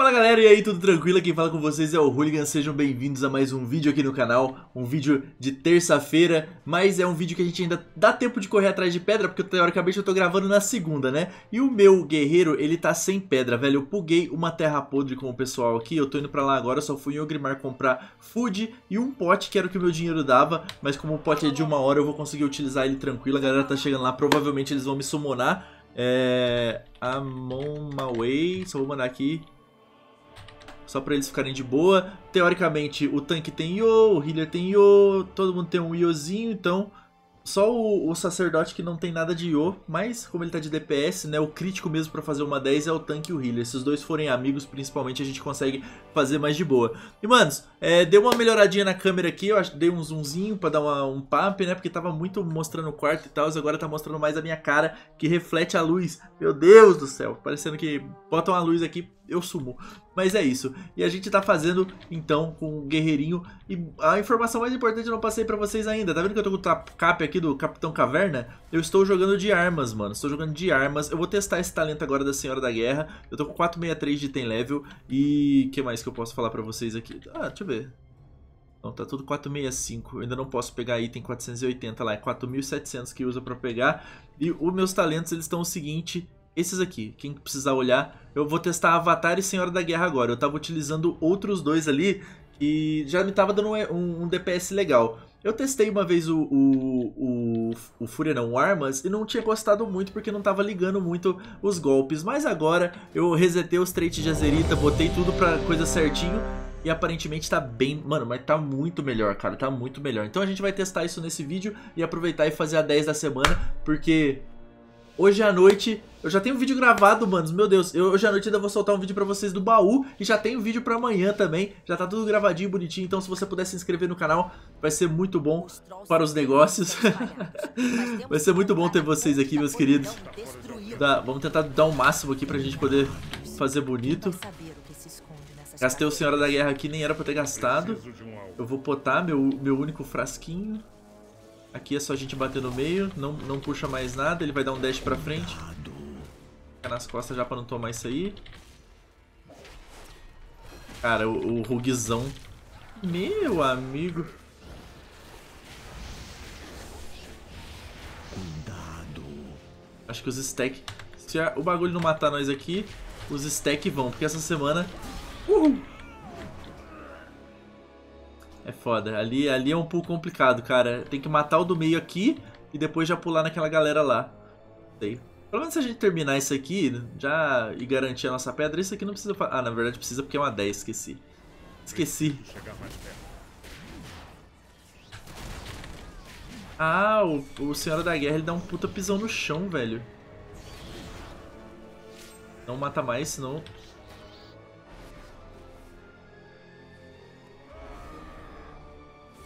Fala galera, e aí, tudo tranquilo? Quem fala com vocês é o Hooligan, sejam bem-vindos a mais um vídeo aqui no canal, um vídeo de terça-feira, mas é um vídeo que a gente ainda dá tempo de correr atrás de pedra, porque teoricamente eu tô gravando na segunda, né? E o meu guerreiro, ele tá sem pedra, velho, eu puguei uma terra podre com o pessoal aqui, eu tô indo pra lá agora, eu só fui em Ogrimar comprar food e um pote, que era o que o meu dinheiro dava, mas como o pote é de 1 hora, eu vou conseguir utilizar ele tranquilo, a galera tá chegando lá, provavelmente eles vão me summonar, I'm on my way, só vou mandar aqui. Só pra eles ficarem de boa. Teoricamente, o tanque tem Yo, o healer tem Yo, todo mundo tem um Yozinho, então... Só o sacerdote que não tem nada de Yo, mas como ele tá de DPS, né, o crítico mesmo pra fazer uma 10 é o tanque e o healer. Se os dois forem amigos, principalmente, a gente consegue fazer mais de boa. E, manos, deu uma melhoradinha na câmera aqui, eu acho, dei um zoomzinho pra dar um pump, né, porque tava muito mostrando o quarto e tal, e agora tá mostrando mais a minha cara, que reflete a luz. Meu Deus do céu, parecendo que botam a luz aqui... Eu sumo, mas é isso. E a gente tá fazendo, então, com o guerreirinho. E a informação mais importante eu não passei pra vocês ainda. Tá vendo que eu tô com o cap aqui do Capitão Caverna? Eu estou jogando de armas, mano. Estou jogando de armas. Eu vou testar esse talento agora da Senhora da Guerra. Eu tô com 463 de item level. E o que mais que eu posso falar pra vocês aqui? Ah, deixa eu ver. Não, tá tudo 465. Eu ainda não posso pegar item 480 lá. É 4.700 que usa pra pegar. E os meus talentos, eles estão o seguinte... Esses aqui, quem precisar olhar, eu vou testar Avatar e Senhora da Guerra agora. Eu tava utilizando outros dois ali e já me tava dando um DPS legal. Eu testei uma vez o Fúria não, o Armas, e não tinha gostado muito porque não tava ligando muito os golpes. Mas agora eu resetei os traits de Azerita, botei tudo pra coisa certinho. E aparentemente tá bem... Mano, mas tá muito melhor, cara. Tá muito melhor. Então a gente vai testar isso nesse vídeo e aproveitar e fazer a 10 da semana, porque... Hoje à noite, eu já tenho um vídeo gravado, manos, meu Deus, hoje à noite ainda vou soltar um vídeo pra vocês do baú e já tenho vídeo pra amanhã também, já tá tudo gravadinho, bonitinho, então se você puder se inscrever no canal, vai ser muito bom para os negócios, vai ser muito bom ter vocês aqui, meus queridos, vamos tentar dar o máximo aqui pra gente poder fazer bonito. Gastei o Senhora da Guerra aqui, nem era pra ter gastado, eu vou botar meu único frasquinho. Aqui é só a gente bater no meio, não puxa mais nada, ele vai dar um dash pra frente. Fica nas costas já pra não tomar isso aí. Cara, o ruguizão. Meu amigo. Cuidado. Acho que os stacks... Se o bagulho não matar nós aqui, os stacks vão, porque essa semana... Uhul! É foda, ali é um pouco complicado, cara. Tem que matar o do meio aqui e depois já pular naquela galera lá. Sei. Pelo menos se a gente terminar isso aqui já e garantir a nossa pedra, isso aqui não precisa... Ah, na verdade precisa porque é uma 10, esqueci. Esqueci. Ah, o Senhora da Guerra, ele dá um puta pisão no chão, velho. Não mata mais, senão...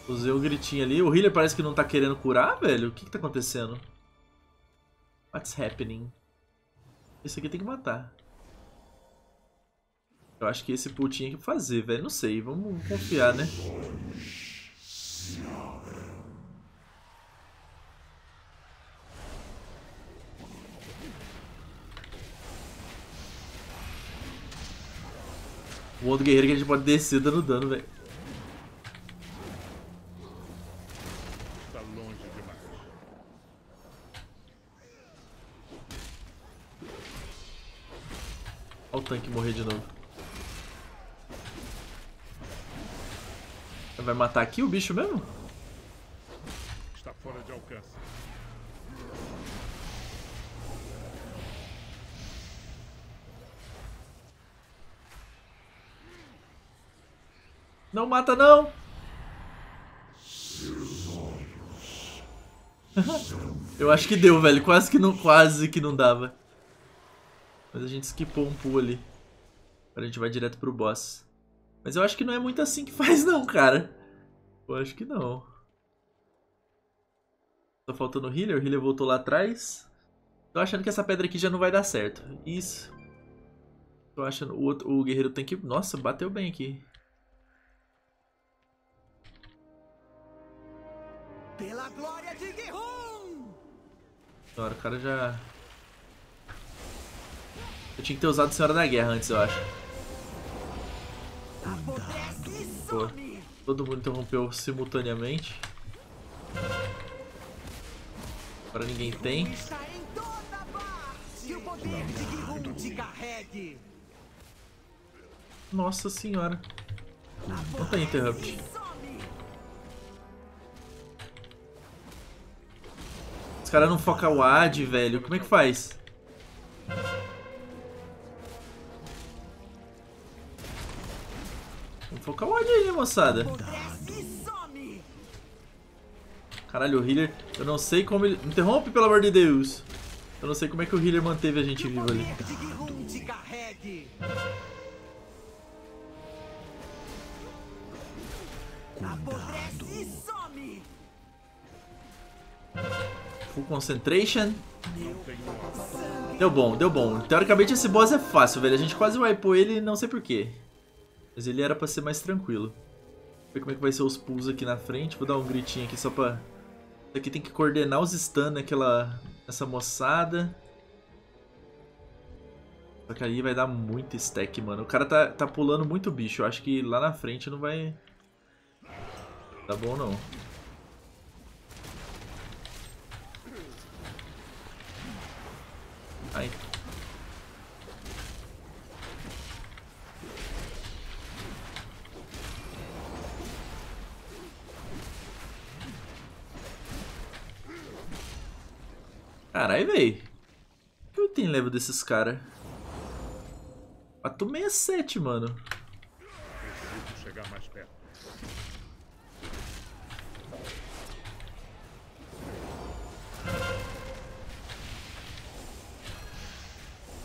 Usei o gritinho ali. O healer parece que não tá querendo curar, velho. O que que tá acontecendo? What's happening? Esse aqui tem que matar. Eu acho que esse pool tinha que fazer, velho. Não sei, vamos confiar, né? O outro guerreiro que a gente pode descer dando dano, velho. Olha o tanque morrer de novo. Vai matar aqui o bicho mesmo? Está fora de alcance. Não mata, não! Eu acho que deu, velho. Quase que não dava. Mas a gente skipou um pulo ali. Agora a gente vai direto pro boss. Mas eu acho que não é muito assim que faz não, cara. Eu acho que não. Tá faltando o healer voltou lá atrás. Tô achando que essa pedra aqui já não vai dar certo. Isso. Tô achando... O guerreiro tem que... Nossa, bateu bem aqui. Pela glória de G'huun! Agora o cara já... Eu tinha que ter usado Senhora da Guerra antes, eu acho. pô. Todo mundo interrompeu simultaneamente. Agora ninguém tem. Nossa senhora. Não tem interrupt. Os caras não focam o AD, velho. Como é que faz? Vamos focar o AD aí, moçada. Caralho, o healer... Eu não sei como ele... Interrompe, pelo amor de Deus. Eu não sei como é que o healer manteve a gente vivo ali. Full concentration. Deu bom, deu bom. Teoricamente esse boss é fácil, velho. A gente quase wipou ele, não sei porquê. Mas ele era pra ser mais tranquilo. Vamos ver como é que vai ser os pulls aqui na frente. Vou dar um gritinho aqui só pra... Isso aqui tem que coordenar os stun naquela... Essa moçada. Só que aí vai dar muito stack, mano. O cara tá pulando muito bicho. Eu acho que lá na frente não vai... Tá bom, não. Ai. Carai, véi. Que eu tenho level desses caras? 467, mano. Preciso chegar mais perto.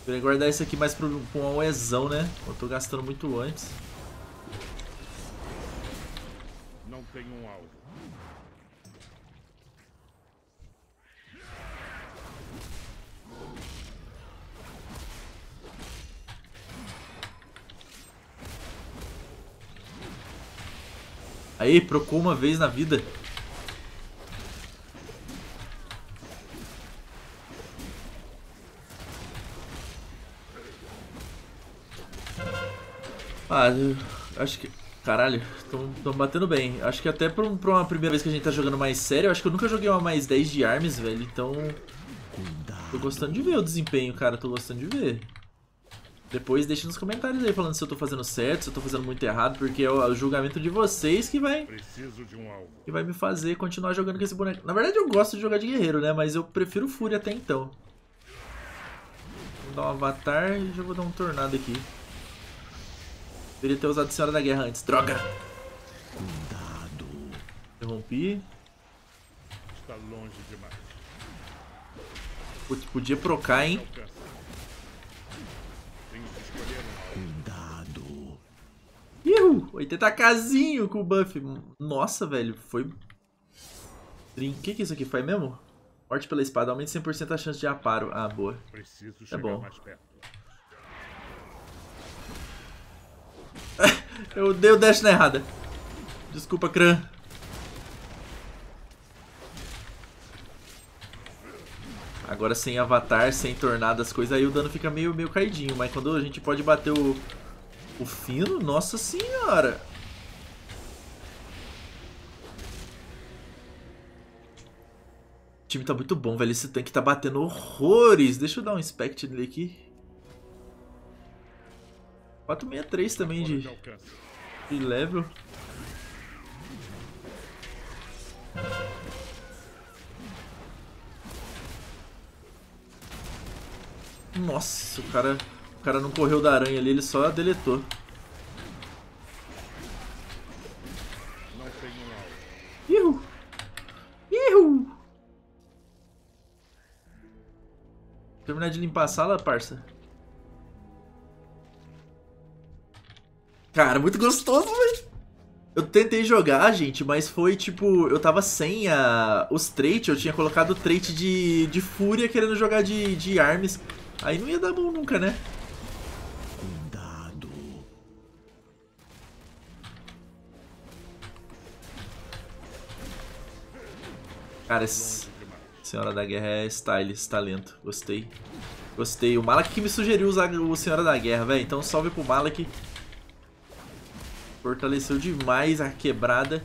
Vou guardar isso aqui mais pra um Ezão, né? Eu tô gastando muito antes. Não tem um alvo. Aí, procou uma vez na vida. Ah, eu acho que... Caralho, tão batendo bem. Acho que até pra uma primeira vez que a gente tá jogando mais sério, eu acho que eu nunca joguei uma mais 10 de arms, velho. Então... Tô gostando de ver o desempenho, cara. Tô gostando de ver. Depois deixa nos comentários aí falando se eu tô fazendo certo, se eu tô fazendo muito errado, porque é o julgamento de vocês que vai... Preciso de um alvo. Que vai me fazer continuar jogando com esse boneco. Na verdade eu gosto de jogar de guerreiro, né? Mas eu prefiro Fúria até então. Vou dar um avatar e já vou dar um tornado aqui. Deveria ter usado Senhora da Guerra antes. Droga! Cuidado. Interrompi. Está longe demais. Putz, podia procar, hein? Cuidado. Ihu! 80kzinho com o buff. Nossa, velho. Foi... O que isso aqui faz mesmo? Morte pela espada. Aumenta 100% a chance de aparo. Ah, boa. É bom. Eu dei o dash na errada. Desculpa, Kran. Agora sem avatar, sem tornado, as coisas, aí o dano fica meio caidinho. Mas quando a gente pode bater o fino, nossa senhora. O time tá muito bom, velho. Esse tanque tá batendo horrores. Deixa eu dar um inspect nele aqui. 463 também de level. Nossa, o cara não correu da aranha ali, ele só deletou. Ihu! Ihu! Terminar de limpar a sala, parça. Cara, muito gostoso, velho. Eu tentei jogar, gente, mas foi tipo... Eu tava sem os traits, eu tinha colocado o trait de fúria querendo jogar de arms. Aí não ia dar bom nunca, né? Cuidado. Cara, Senhora da Guerra é style, talento. Gostei. Gostei. O Malak que me sugeriu usar o Senhora da Guerra, velho. Então salve pro Malak. Fortaleceu demais a quebrada.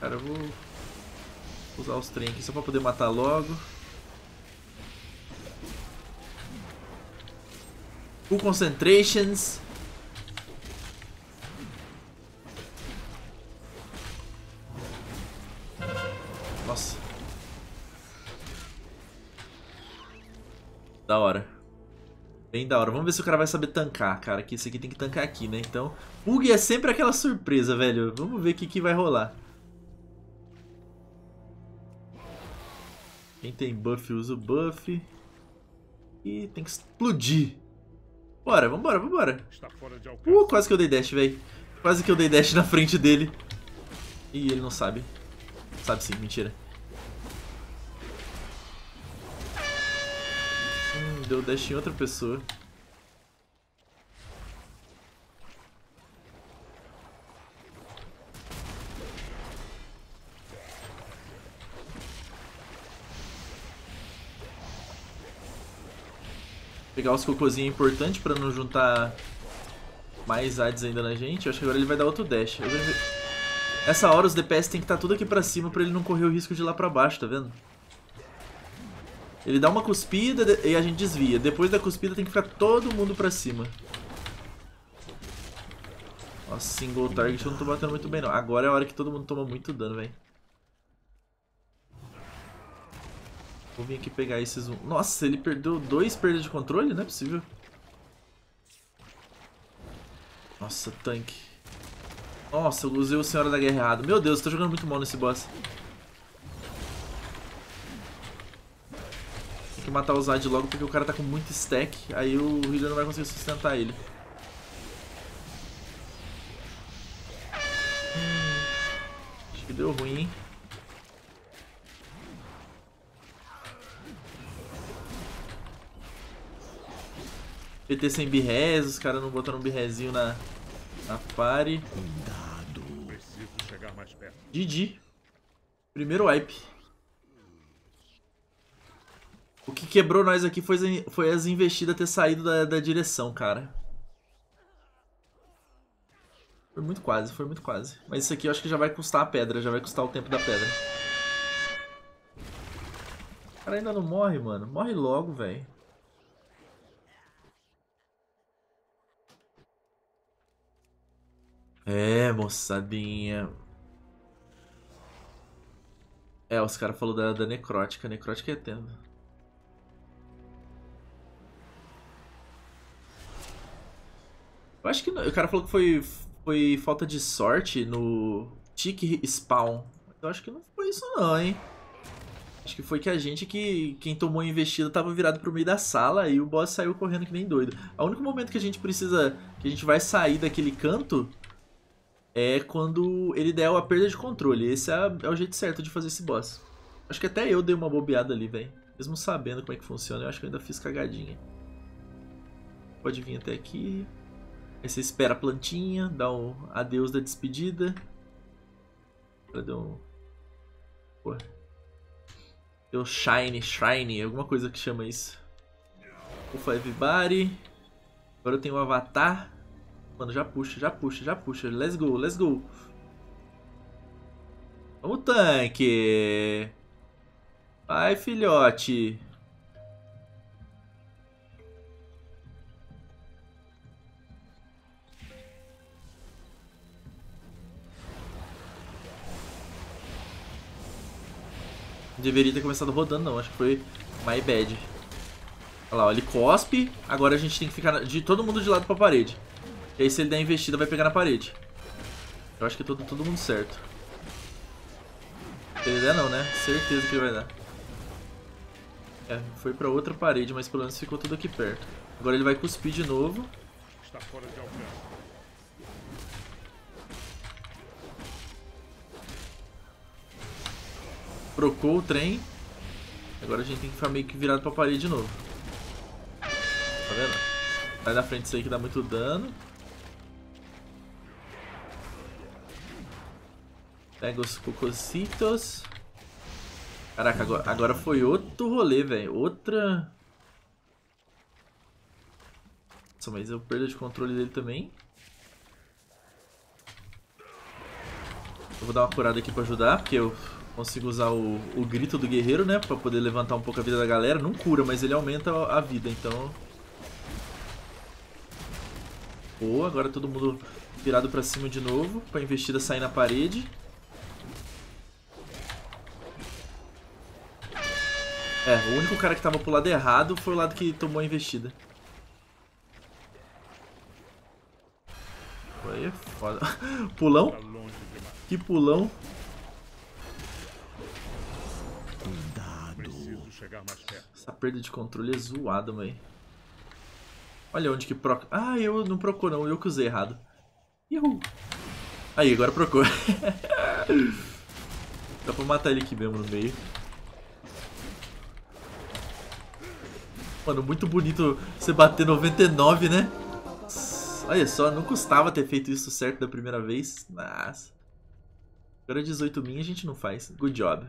Cara, eu vou usar os trem aqui só pra poder matar logo. Full Concentrations. Nossa. Da hora. Bem da hora. Vamos ver se o cara vai saber tancar, cara. Que esse aqui tem que tancar aqui, né? Então, bug é sempre aquela surpresa, velho. Vamos ver o que, que vai rolar. Quem tem buff, usa o buff. E tem que explodir. Bora, vambora, vambora. Quase que eu dei dash, velho. Quase que eu dei dash na frente dele. Ih, ele não sabe. Sabe sim, mentira. Deu dash em outra pessoa. Pegar os cocôzinhos é importante pra não juntar mais ADs ainda na gente. Eu acho que agora ele vai dar outro dash. Essa hora os DPS tem que estar tudo aqui pra cima pra ele não correr o risco de ir lá pra baixo, tá vendo? Ele dá uma cuspida e a gente desvia. Depois da cuspida tem que ficar todo mundo pra cima. Ó, single target eu não tô batendo muito bem não. Agora é a hora que todo mundo toma muito dano, velho. Vou vir aqui pegar esses um. Nossa, ele perdeu 2 perdas de controle? Não é possível. Nossa, tanque. Nossa, eu usei o Senhora da Guerra errado. Meu Deus, eu tô jogando muito mal nesse boss. Tem que matar o Zad logo porque o cara tá com muito stack. Aí o Hooligan não vai conseguir sustentar ele. Acho que deu ruim, hein? PT sem birrez, os caras não botaram um birrezinho na party. Preciso chegar mais perto. GG. Primeiro wipe. O que quebrou nós aqui foi as investidas ter saído da direção, cara. Foi muito quase, foi muito quase. Mas isso aqui eu acho que já vai custar a pedra, já vai custar o tempo da pedra. O cara ainda não morre, mano. Morre logo, velho. É, moçadinha. É, os caras falaram da necrótica. Necrótica é tenda. Eu acho que não. O cara falou que foi falta de sorte no tick spawn. Eu acho que não foi isso não, hein. Acho que foi que a gente quem tomou a investida tava virado pro meio da sala e o boss saiu correndo que nem doido. O único momento que a gente precisa, que a gente vai sair daquele canto, é quando ele der a perda de controle. Esse é o jeito certo de fazer esse boss. Acho que até eu dei uma bobeada ali, velho. Mesmo sabendo como é que funciona, eu acho que eu ainda fiz cagadinha. Pode vir até aqui. Aí você espera a plantinha, dá um adeus da despedida. Cadê um... Pô. Deu shiny, alguma coisa que chama isso. Ufa, everybody. Agora eu tenho um avatar. Mano, já puxa. Let's go. Vamos, tanque. Vai, filhote. Deveria ter começado rodando, não. Acho que foi my bad. Olha lá, ó, ele cospe. Agora a gente tem que ficar de todo mundo de lado pra parede. E aí se ele der investida vai pegar na parede. Eu acho que todo mundo certo. Se ele der não, né? Certeza que ele vai dar. É, foi pra outra parede, mas pelo menos ficou tudo aqui perto. Agora ele vai cuspir de novo. Está fora de alcance. Trocou o trem. Agora a gente tem que ficar meio que virado pra parede de novo. Tá vendo? Vai na frente isso aí que dá muito dano. Pega os cocositos. Caraca, agora foi outro rolê, velho. Outra... Nossa, mas eu perdi o controle dele também. Eu vou dar uma curada aqui pra ajudar, porque eu consigo usar o grito do guerreiro, né? Pra poder levantar um pouco a vida da galera. Não cura, mas ele aumenta a vida, então... Boa, agora todo mundo virado pra cima de novo, pra investida sair na parede. É, o único cara que tava pro lado errado foi o lado que tomou a investida. Aí é foda. Pulão? Que pulão. Cuidado. Essa perda de controle é zoada, véi. Olha onde que proc... Ah, eu não procou não, eu que usei errado. Ihu. Aí, agora procou. Dá pra matar ele aqui mesmo no meio. Mano, muito bonito você bater 99, né? Olha só, não custava ter feito isso certo da primeira vez. Nossa. Agora 18 min a gente não faz. Good job.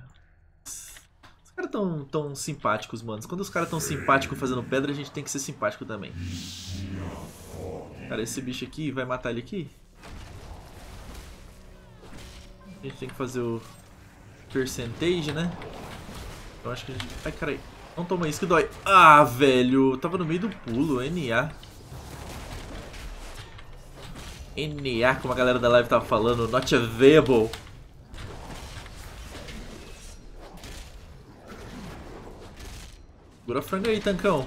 Os caras tão simpáticos, mano. Quando os caras tão simpáticos fazendo pedra, a gente tem que ser simpático também. Cara, esse bicho aqui, vai matar ele aqui? A gente tem que fazer o percentage, né? Eu acho que a gente... Ai, caralho. Não toma isso que dói. Ah, velho. Tava no meio do pulo. NA. NA, como a galera da live tava falando. Not available. Segura a franga aí, tancão.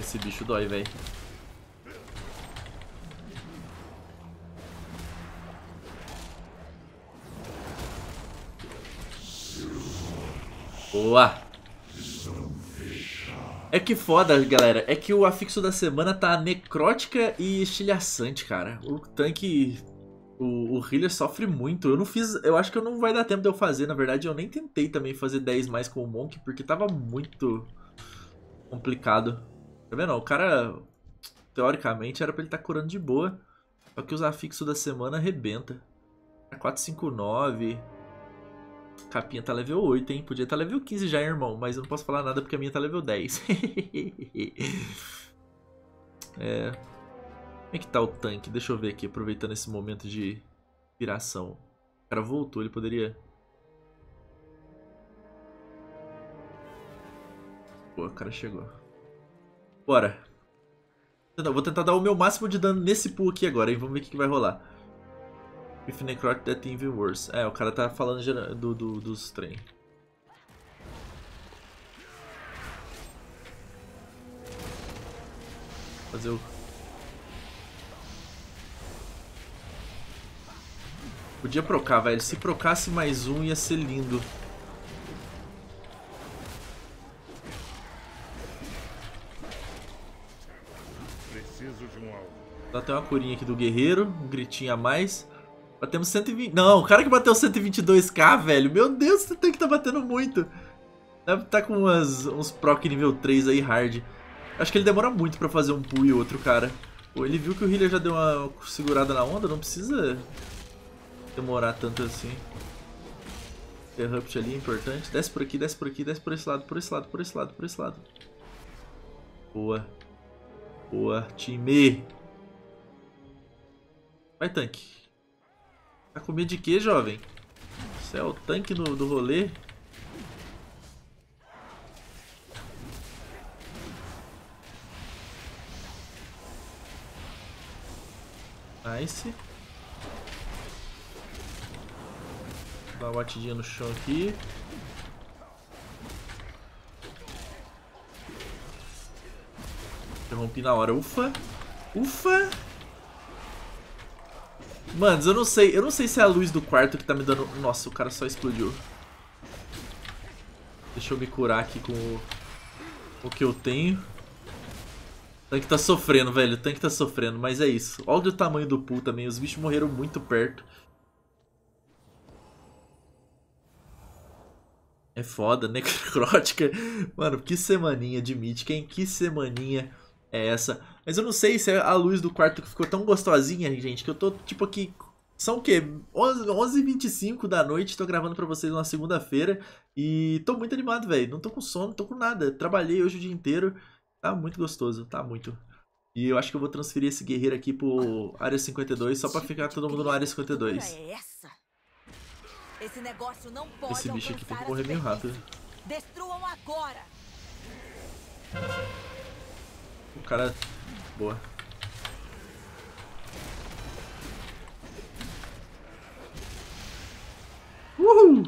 Esse bicho dói, velho. Boa! É que foda, galera. É que o afixo da semana tá necrótica e estilhaçante, cara. O tanque... O healer sofre muito. Eu não fiz... Eu acho que não vai dar tempo de eu fazer. Na verdade, eu nem tentei também fazer 10 mais com o Monk, porque tava muito complicado. Tá vendo? O cara, teoricamente, era pra ele estar curando de boa. Só que os afixos da semana arrebenta. 459... Capinha tá level 8, hein? Podia tá level 15 já, hein, irmão. Mas eu não posso falar nada porque a minha tá level 10. É... Como é que tá o tanque? Deixa eu ver aqui, aproveitando esse momento de inspiração. O cara voltou, ele poderia... Pô, o cara chegou. Bora. Vou tentar dar o meu máximo de dano nesse pool aqui agora, hein? Vamos ver o que vai rolar. If necrotic, that's even worse. É, o cara tá falando dos trem. Fazer o... Podia procar, velho. Se procasse mais um, ia ser lindo. Preciso de um alvo. Dá até uma curinha aqui do guerreiro. Um gritinho a mais. Batemos 120... Não, o cara que bateu 122k, velho. Meu Deus, você tem que tá batendo muito. Deve tá com uns proc nível 3 aí, hard. Acho que ele demora muito pra fazer um pull e outro, cara. Pô, ele viu que o healer já deu uma segurada na onda. Não precisa demorar tanto assim. Interrupt ali, importante. Desce por aqui, desce por aqui, desce por esse lado, por esse lado, por esse lado, por esse lado. Boa. Boa, time. Vai, tanque. Tá com medo de quê, jovem? Isso é o tanque do rolê. Nice. Dá uma batidinha no chão aqui. Interrompi na hora. Ufa. Ufa. Mano, eu não sei se é a luz do quarto que tá me dando... Nossa, o cara só explodiu. Deixa eu me curar aqui com o que eu tenho. O tanque tá sofrendo, velho. O tanque tá sofrendo, mas é isso. Olha o tamanho do pool também. Os bichos morreram muito perto. É foda, necrótica. Mano, que semaninha de mítica, hein? Que semaninha... É essa. Mas eu não sei se é a luz do quarto que ficou tão gostosinha, gente, que eu tô, tipo, aqui... São o quê? 11h25 da noite, tô gravando pra vocês na segunda-feira. E tô muito animado, velho. Não tô com sono, não tô com nada. Trabalhei hoje o dia inteiro. Tá muito gostoso, tá muito. E eu acho que eu vou transferir esse guerreiro aqui pro Área 52, só pra ficar todo mundo na Área 52. Esse bicho aqui tem que correr meio rápido. Destruam agora. O cara... Boa. Uhul!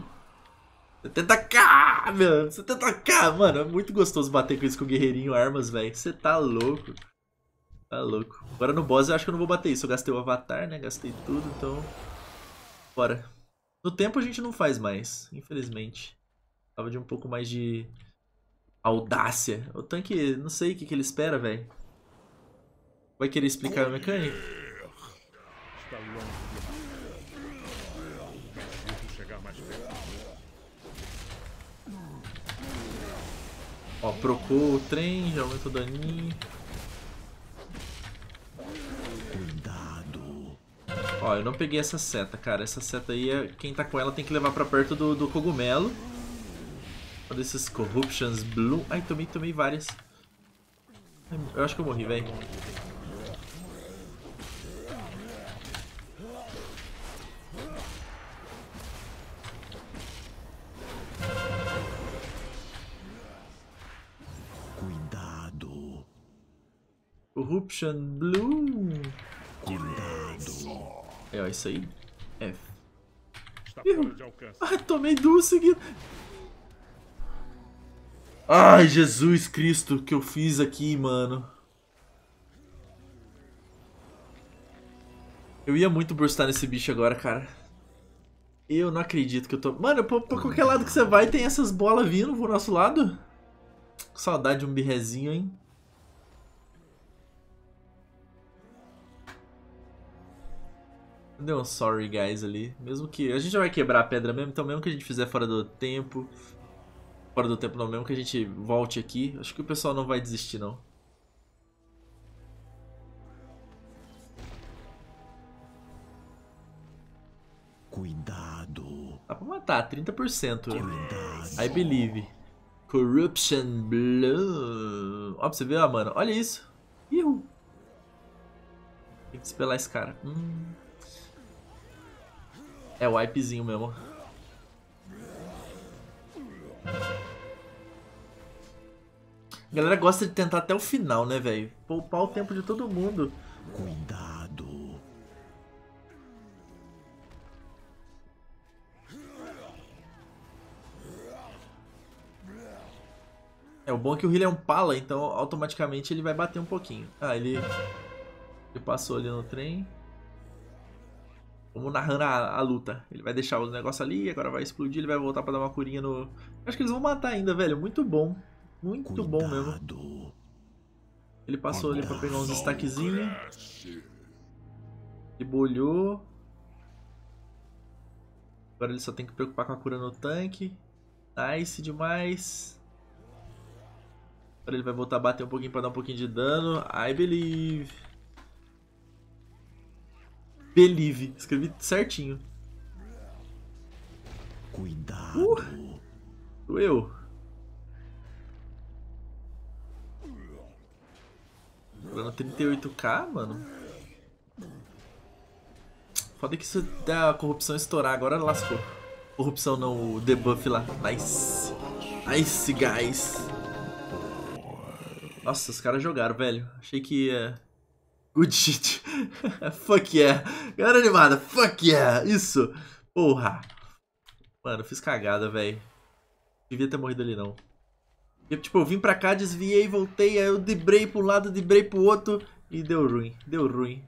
70k, meu! 70k, mano! É muito gostoso bater com isso com o guerreirinho armas, velho. Você tá louco. Tá louco. Agora no boss eu acho que eu não vou bater isso. Eu gastei o avatar, né? Gastei tudo, então... Bora. No tempo a gente não faz mais, infelizmente. Tava de um pouco mais de... audácia. O tanque, não sei o que, que ele espera, velho. Vai querer explicar a mecânica? Está longe de chegar mais perto. Ó, procou o trem, já aumentou o daninho. Cuidado. Ó, eu não peguei essa seta, cara. Essa seta aí, quem tá com ela tem que levar pra perto do cogumelo. Um desses Corruptions Blue. Ai, tomei várias. Eu acho que eu morri, velho. Cuidado. Corruption Blue. Cuidado. É, ó, isso aí. F. Ai, tomei duas seguidas. Ai, Jesus Cristo, o que eu fiz aqui, mano? Eu ia muito burstar nesse bicho agora, cara. Eu não acredito que eu tô... Mano, pra qualquer lado que você vai, tem essas bolas vindo pro nosso lado. Saudade de um birrezinho, hein? Deu um sorry, guys, ali. Mesmo que... A gente já vai quebrar a pedra mesmo, então mesmo que a gente fizer fora do tempo... Fora do tempo não, mesmo que a gente volte aqui. Acho que o pessoal não vai desistir, não. Cuidado. Dá pra matar, 30%. Cuidado. I believe. Corruption Blue. Ó, pra você ver, ó, mano. Olha isso. Iu. Tem que despelar esse cara. É o wipezinho mesmo. A galera gosta de tentar até o final, né, velho? Poupar o tempo de todo mundo. Cuidado. É, o bom é que o Huli é um pala, então automaticamente ele vai bater um pouquinho. Ah, ele passou ali no trem. Vamos narrando a luta. Ele vai deixar o negócio ali, agora vai explodir, ele vai voltar pra dar uma curinha no... Acho que eles vão matar ainda, velho. Muito bom. Muito Cuidado. Bom mesmo. Ele passou ali pra pegar uns destaquezinhos. Ele bolhou. Agora ele só tem que preocupar com a cura no tanque. Nice demais. Agora ele vai voltar a bater um pouquinho pra dar um pouquinho de dano. I believe. Believe. Escrevi certinho. Cuidado. Doeu. Dando 38k, mano. Foda que isso da corrupção estourar. Agora lascou. Corrupção não, o debuff lá. Nice. Nice, guys. Nossa, os caras jogaram, velho. Achei que ia... Good shit. Fuck yeah. Galera animada. Fuck yeah. Isso. Porra. Mano, fiz cagada, velho. Devia ter morrido ali, não. Tipo, eu vim pra cá, desviei, voltei, aí eu debrei pro lado, debrei pro outro e deu ruim, deu ruim.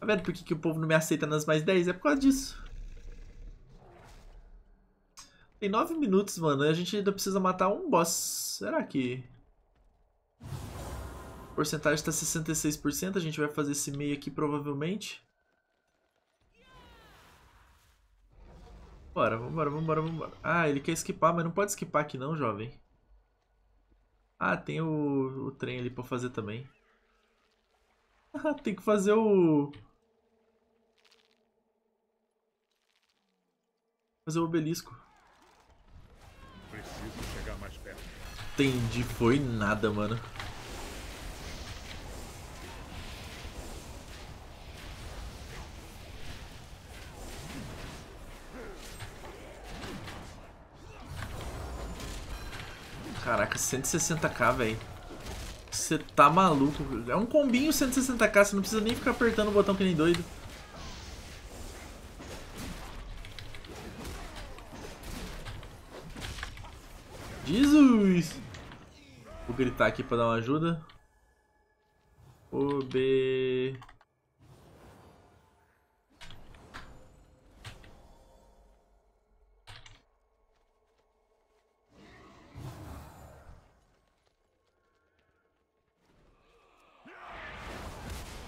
Tá vendo por que o povo não me aceita nas mais 10? É por causa disso. Tem 9 minutos, mano, e a gente ainda precisa matar um boss. Será que... A porcentagem tá 66%, a gente vai fazer esse meio aqui provavelmente. Bora, vambora, vambora, vambora. Ah, ele quer esquipar, mas não pode esquipar aqui não, jovem. Ah, tem o trem ali pra fazer também. Ah, tem que fazer o... Fazer o obelisco. Preciso chegar mais perto. Entendi, foi nada, mano. Caraca, 160k, velho. Você tá maluco. É um combinho 160k, você não precisa nem ficar apertando o botão que nem doido. Jesus! Vou gritar aqui pra dar uma ajuda. OB...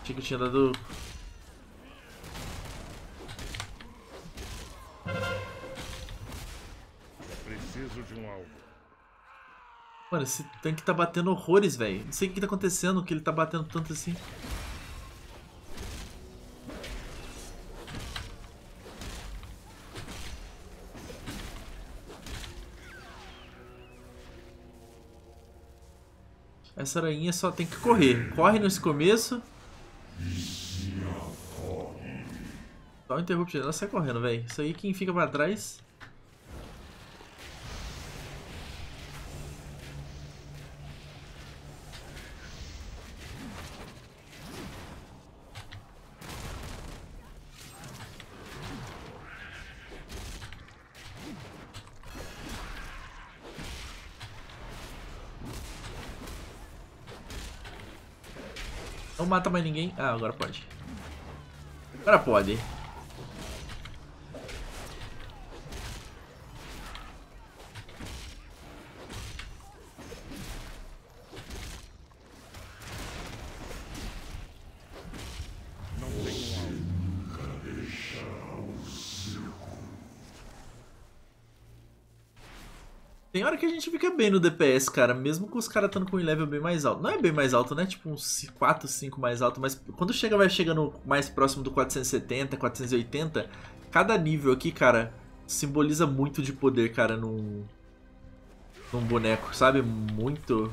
Achei que eu tinha dado... Preciso de um alvo. Mano, esse tanque tá batendo horrores, velho. Não sei o que tá acontecendo, que ele tá batendo tanto assim. Essa aranha só tem que correr. Corre nesse começo. Só o interrupt dela sai correndo, velho. Isso aí quem fica pra trás... Não mata mais ninguém. Ah, agora pode. Agora pode. Não tem deixar o circo. Tem hora que a gente fica bem no DPS, cara. Mesmo com os caras estando com um level bem mais alto. Não é bem mais alto, né? Tipo uns 4, 5 mais alto. Mas quando chega, vai chegando mais próximo do 470, 480. Cada nível aqui, cara, simboliza muito de poder, cara, num boneco, sabe? Muito.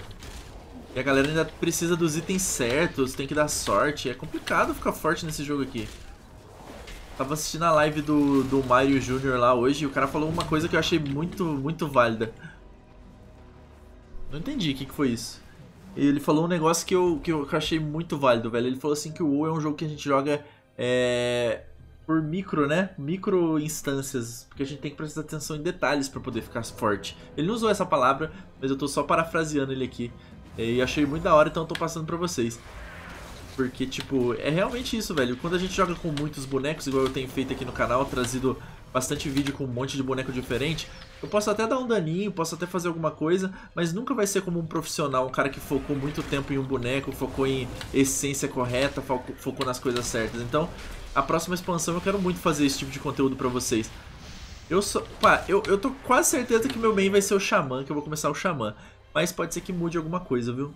E a galera ainda precisa dos itens certos, tem que dar sorte. É complicado ficar forte nesse jogo aqui. Tava assistindo a live do Mario Jr. lá hoje e o cara falou uma coisa que eu achei muito, muito válida. Não entendi o que foi isso. Ele falou um negócio que eu achei muito válido, velho. Ele falou assim que o WoW é um jogo que a gente joga por micro, né? Micro instâncias, porque a gente tem que prestar atenção em detalhes pra poder ficar forte. Ele não usou essa palavra, mas eu tô só parafraseando ele aqui. E achei muito da hora, então eu tô passando pra vocês. Porque, tipo, é realmente isso, velho. Quando a gente joga com muitos bonecos, igual eu tenho feito aqui no canal, trazido bastante vídeo com um monte de boneco diferente, eu posso até dar um daninho, posso até fazer alguma coisa, mas nunca vai ser como um profissional, um cara que focou muito tempo em um boneco, focou em essência correta, focou nas coisas certas. Então, a próxima expansão eu quero muito fazer esse tipo de conteúdo pra vocês. Eu tô quase certeza que meu main vai ser o Xamã, que eu vou começar o Xamã. Mas pode ser que mude alguma coisa, viu?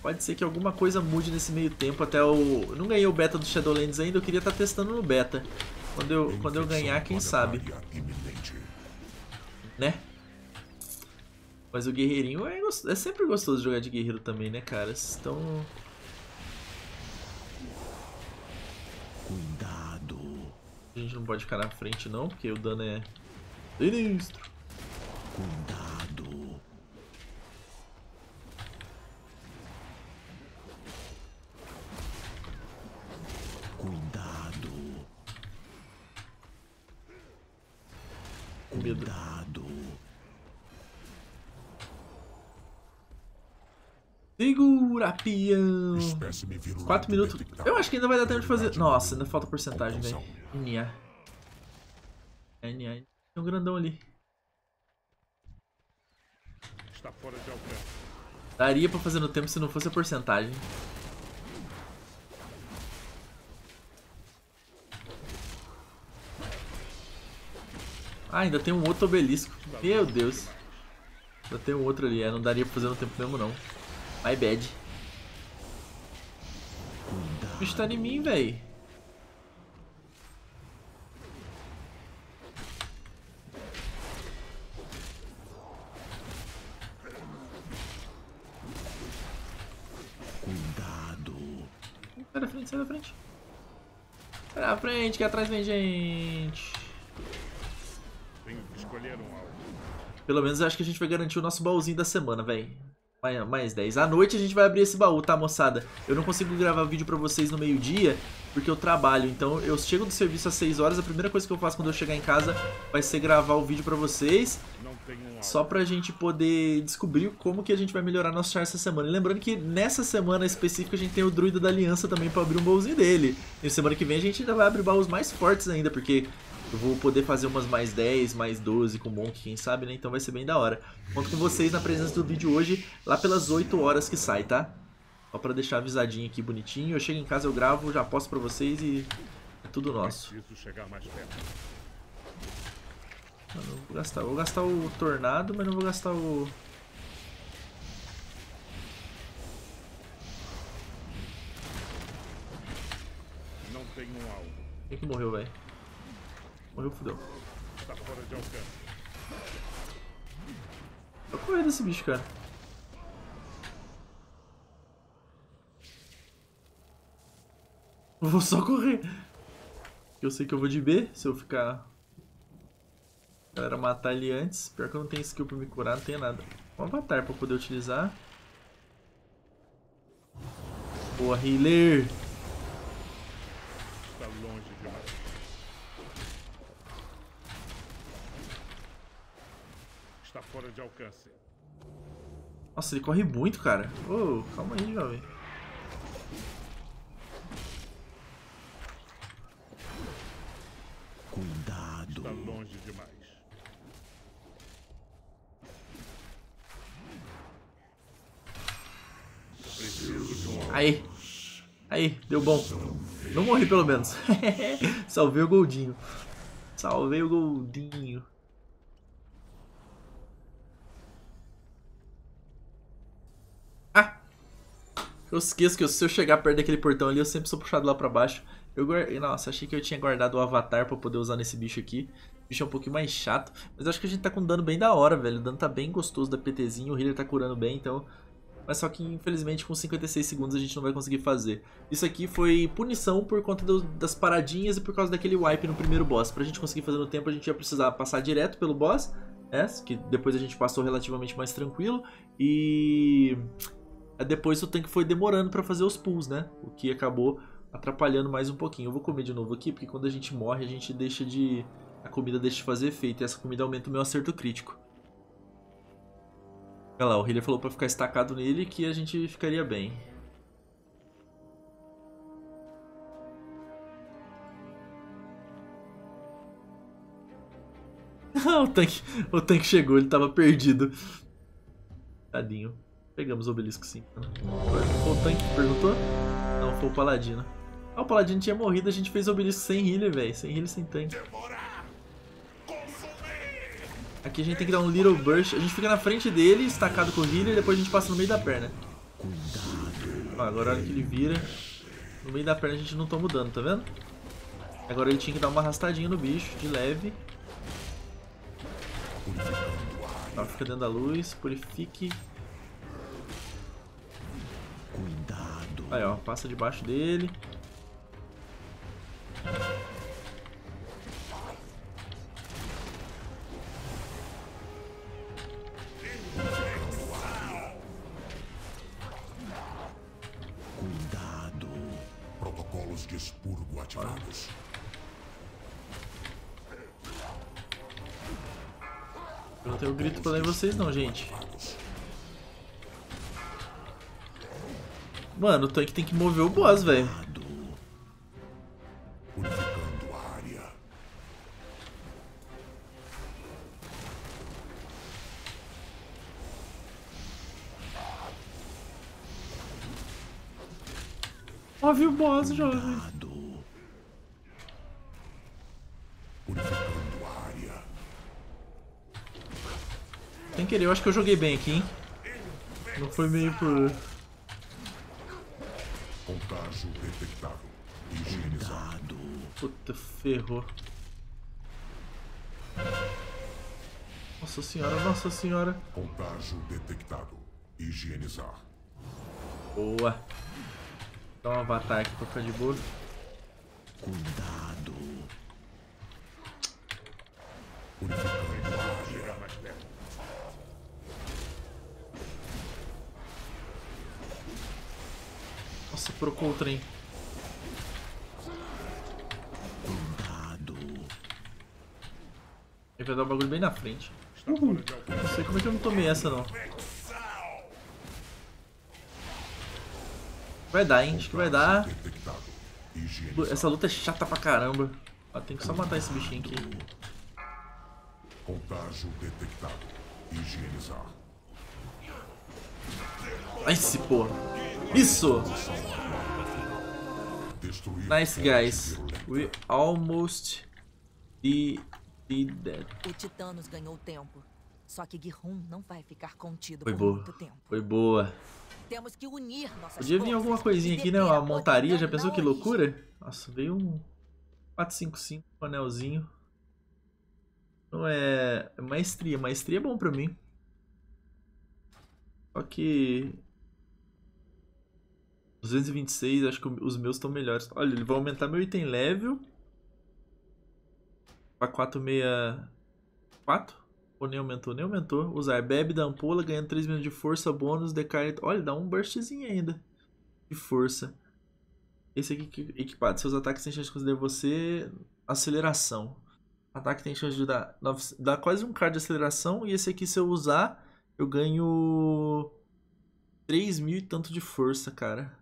Pode ser que alguma coisa mude nesse meio tempo até o... Eu não ganhei o beta do Shadowlands ainda, eu queria estar testando no beta. Quando eu ganhar, quem sabe? Né? Mas o guerreirinho é sempre gostoso jogar de guerreiro também, né, cara? Então... Cuidado. A gente não pode ficar na frente, não, porque o dano é... Sinistro. Cuidado. Cuidado. Segura, peão. 4 minutos. Eu acho que ainda vai dar tempo de fazer. Nossa, ainda falta porcentagem, velho. Nha. Nha. Tem um grandão ali. Daria pra fazer no tempo se não fosse a porcentagem. Ah, ainda tem um outro obelisco. Meu Deus. Ainda tem um outro ali. Não daria pra fazer no tempo mesmo, não. My bad. O bicho tá em mim, velho. Cuidado. Sai da frente, sai da frente. Sai da frente, que atrás vem gente. Escolher um alvo. Pelo menos eu acho que a gente vai garantir o nosso baúzinho da semana, velho. Mais 10. À noite a gente vai abrir esse baú, tá, moçada? Eu não consigo gravar vídeo pra vocês no meio-dia, porque eu trabalho. Então eu chego do serviço às 6 horas, a primeira coisa que eu faço quando eu chegar em casa vai ser gravar o vídeo pra vocês. Só pra gente poder descobrir como que a gente vai melhorar nosso char essa semana. E lembrando que nessa semana específica a gente tem o Druida da Aliança também pra abrir um baúzinho dele. E semana que vem a gente ainda vai abrir baús mais fortes ainda, porque... eu vou poder fazer umas mais 10, mais 12 com o Monk, quem sabe, né? Então vai ser bem da hora. Conto com vocês na presença do vídeo hoje, lá pelas 8 horas que sai, tá? Só pra deixar avisadinho aqui, bonitinho. Eu chego em casa, eu gravo, já posto pra vocês e é tudo nosso. Mano, eu vou gastar o Tornado, mas não vou gastar o... não tem um alvo. Quem que morreu, velho? Morreu, fudeu. Tô com medo desse bicho, cara. Eu vou só correr. Eu sei que eu vou de B se eu ficar... a galera matar ele antes. Pior que eu não tenho skill pra me curar, não tenho nada. Um avatar pra poder utilizar. Boa, healer! Tá longe demais. Está fora de alcance. Nossa, ele corre muito, cara. Oh, calma aí, jovem. Cuidado. Está longe demais. Aí. Aí, deu bom. Não morri, pelo menos. Salvei o Goldinho. Salvei o Goldinho. Eu esqueço que se eu chegar perto daquele portão ali, eu sempre sou puxado lá pra baixo. Nossa, achei que eu tinha guardado o avatar pra poder usar nesse bicho aqui. O bicho é um pouquinho mais chato. Mas eu acho que a gente tá com um dano bem da hora, velho. O dano tá bem gostoso da PTzinha, o healer tá curando bem, então... mas só que, infelizmente, com 56 segundos a gente não vai conseguir fazer. Isso aqui foi punição por conta das paradinhas e por causa daquele wipe no primeiro boss. Pra gente conseguir fazer no tempo, a gente ia precisar passar direto pelo boss, né? Que depois a gente passou relativamente mais tranquilo. E... depois o tanque foi demorando pra fazer os pulls, né? O que acabou atrapalhando mais um pouquinho. Eu vou comer de novo aqui, porque quando a gente morre, a gente deixa de... a comida deixa de fazer efeito, e essa comida aumenta o meu acerto crítico. Olha lá, o healer falou pra ficar estacado nele, que a gente ficaria bem. O tanque chegou, ele tava perdido. Tadinho. Pegamos o obelisco, sim. Foi o tanque que perguntou? Não, foi o paladino. Ah, o paladino tinha morrido, a gente fez o obelisco sem healer, velho. Sem healer, sem tanque. Aqui a gente tem que dar um little burst. A gente fica na frente dele, estacado com o healer, e depois a gente passa no meio da perna. Ah, agora olha que ele vira. No meio da perna a gente não toma o dano, tá vendo? Agora ele tinha que dar uma arrastadinha no bicho, de leve. Tá, fica dentro da luz, purifique... cuidado. Aí, ó, passa debaixo dele. Cuidado. Protocolos de expurgo ativados. Eu não tenho grito pra ler vocês não, gente. Mano, o tanque tem que mover o boss, velho. Unificando a área. Move o boss, jovem. Unificando a área. Sem querer, eu acho que eu joguei bem aqui, hein? Não foi meio por... contágio detectável. Higienizado. Puta, ferrou. Nossa senhora, nossa senhora. Contágio detectado. Higienizar. Boa. Dá um avatar aqui pra ficar de boa. Cuidado. Unificando a área. Nossa, procurou o trem. Cuidado. Ele vai dar um bagulho bem na frente. Uhum. Não sei como é que eu não tomei essa, não. Vai dar, hein? Acho que vai dar. Essa luta é chata pra caramba. Ah, tem que só matar esse bichinho aqui. Contágio detectado. Higienizar. Ai, se porra. Isso! Nice, guys. We almost did that. O Titanos ganhou tempo. Só que G'huun não vai ficar contido por muito tempo. Foi boa. Temos que unir nossas forças. Podia vir alguma coisinha aqui, né? Uma montaria. Já pensou que loucura? Nossa, veio um 455, um anelzinho. Não é... é maestria. Maestria é bom pra mim. Só que... 226, acho que os meus estão melhores. Olha, ele vai aumentar meu item level. Pra 464. Ou nem aumentou, nem aumentou. Usar bebe da ampola, ganhando 3 minutos de força, bônus, decai. Olha, dá um burstzinho ainda. De força. Esse aqui equipado. Seus ataques têm chance de conceder você aceleração. Ataque tem chance de dar... dá quase um card de aceleração. E esse aqui, se eu usar, eu ganho 3 mil e tanto de força, cara.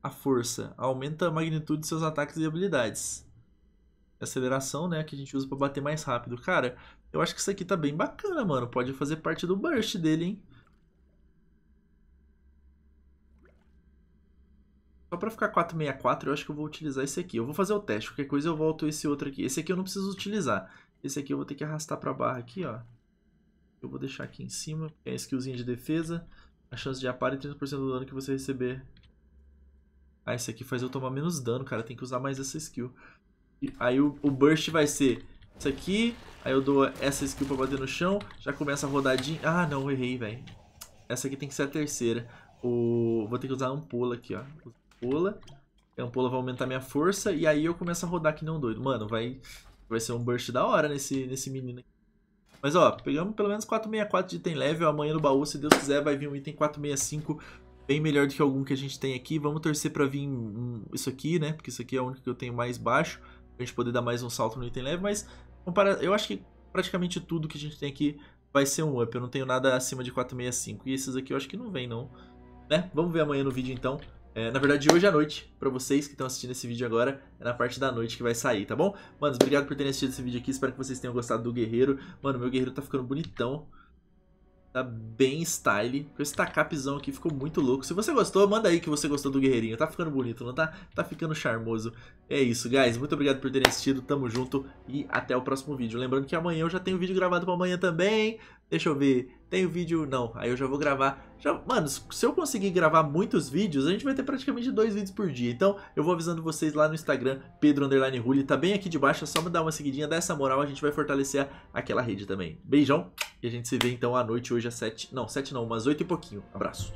A força aumenta a magnitude de seus ataques e habilidades. Aceleração, né, que a gente usa pra bater mais rápido. Cara, eu acho que isso aqui tá bem bacana, mano. Pode fazer parte do burst dele, hein. Só pra ficar 464, eu acho que eu vou utilizar esse aqui. Eu vou fazer o teste, qualquer coisa eu volto esse outro aqui. Esse aqui eu não preciso utilizar. Esse aqui eu vou ter que arrastar pra barra aqui, ó. Eu vou deixar aqui em cima, que é a skillzinha de defesa. A chance de apare e 30% do dano que você receber. Ah, esse aqui faz eu tomar menos dano, cara. Tem que usar mais essa skill. E aí o burst vai ser isso aqui. Aí eu dou essa skill pra bater no chão. Já começa a rodadinha. Ah, não, errei, velho. Essa aqui tem que ser a terceira. Vou ter que usar a ampola aqui, ó. Ampola. A ampola vai aumentar minha força. E aí eu começo a rodar que nem um doido. Mano, vai ser um burst da hora nesse menino aqui. Mas ó, pegamos pelo menos 464 de item level. Amanhã no baú, se Deus quiser, vai vir um item 465 bem melhor do que algum que a gente tem aqui. Vamos torcer pra vir isso aqui, né? Porque isso aqui é o único que eu tenho mais baixo. Pra gente poder dar mais um salto no item level. Mas eu acho que praticamente tudo que a gente tem aqui vai ser um up. Eu não tenho nada acima de 465. E esses aqui eu acho que não vem, não. Né? Vamos ver amanhã no vídeo, então. Na verdade, hoje à noite, pra vocês que estão assistindo esse vídeo agora, é na parte da noite que vai sair, tá bom? Manos, obrigado por terem assistido esse vídeo aqui, espero que vocês tenham gostado do guerreiro. Mano, meu guerreiro tá ficando bonitão. Tá bem style. Com esse tacapizão aqui ficou muito louco. Se você gostou, manda aí que você gostou do guerreirinho. Tá ficando bonito, não tá? Tá ficando charmoso. É isso, guys. Muito obrigado por terem assistido. Tamo junto e até o próximo vídeo. Lembrando que amanhã eu já tenho vídeo gravado pra amanhã também. Deixa eu ver. Tem o vídeo? Não. Aí eu já vou gravar. Mano, se eu conseguir gravar muitos vídeos, a gente vai ter praticamente 2 vídeos por dia. Então, eu vou avisando vocês lá no Instagram, Pedro_Huli. Tá bem aqui de baixo, é só me dar uma seguidinha, dá essa moral. A gente vai fortalecer aquela rede também. Beijão. E a gente se vê então à noite hoje às 7. Não, 7 não, umas 8 e pouquinho. Abraço.